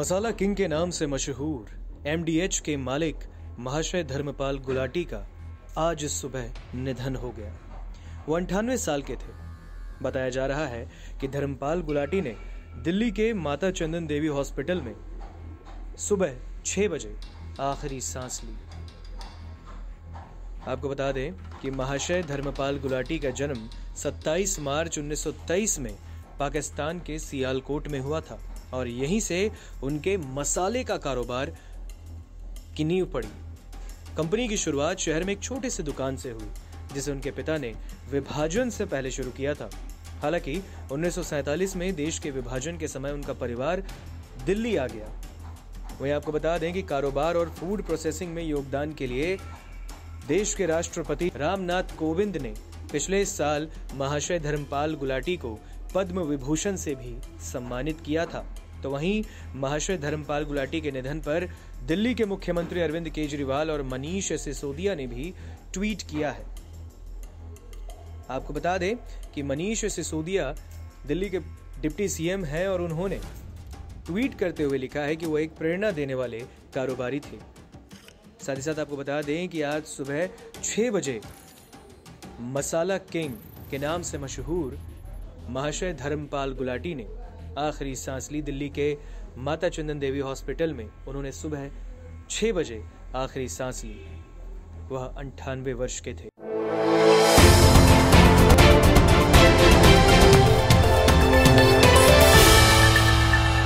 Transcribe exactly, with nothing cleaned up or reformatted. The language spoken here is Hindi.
मसाला किंग के नाम से मशहूर एमडीएच के मालिक महाशय धर्मपाल गुलाटी का आज सुबह निधन हो गया। वो अंठानवे साल के थे। बताया जा रहा है कि धर्मपाल गुलाटी ने दिल्ली के माता चंदन देवी हॉस्पिटल में सुबह छह बजे आखिरी सांस ली। आपको बता दें कि महाशय धर्मपाल गुलाटी का जन्म सत्ताईस मार्च उन्नीस सौ तेईस में पाकिस्तान के सियालकोट में हुआ था और यहीं से उनके मसाले का कारोबार की नींव पड़ी। कंपनी की शुरुआत शहर में एक छोटे से दुकान से हुई जिसे उनके पिता ने विभाजन से पहले शुरू किया था। हालांकि उन्नीस सौ सैंतालीस में देश के विभाजन के समय उनका परिवार दिल्ली आ गया। वहीं आपको बता दें कि कारोबार और फूड प्रोसेसिंग में योगदान के लिए देश के राष्ट्रपति रामनाथ कोविंद ने पिछले साल महाशय धर्मपाल गुलाटी को पद्म विभूषण से भी सम्मानित किया था। तो वहीं महाशय धर्मपाल गुलाटी के निधन पर दिल्ली के मुख्यमंत्री अरविंद केजरीवाल और मनीष सिसोदिया ने भी ट्वीट किया है। आपको बता दें कि मनीष सिसोदिया दिल्ली के डिप्टी सीएम हैं और उन्होंने ट्वीट करते हुए लिखा है कि वो एक प्रेरणा देने वाले कारोबारी थे। साथ ही साथ आपको बता दें कि आज सुबह छह बजे मसाला किंग के नाम से मशहूर महाशय धर्मपाल गुलाटी ने आखिरी सांस ली। दिल्ली के माता चंदन देवी हॉस्पिटल में उन्होंने सुबह छह बजे आखिरी सांस ली। वह अंठानवे वर्ष के थे।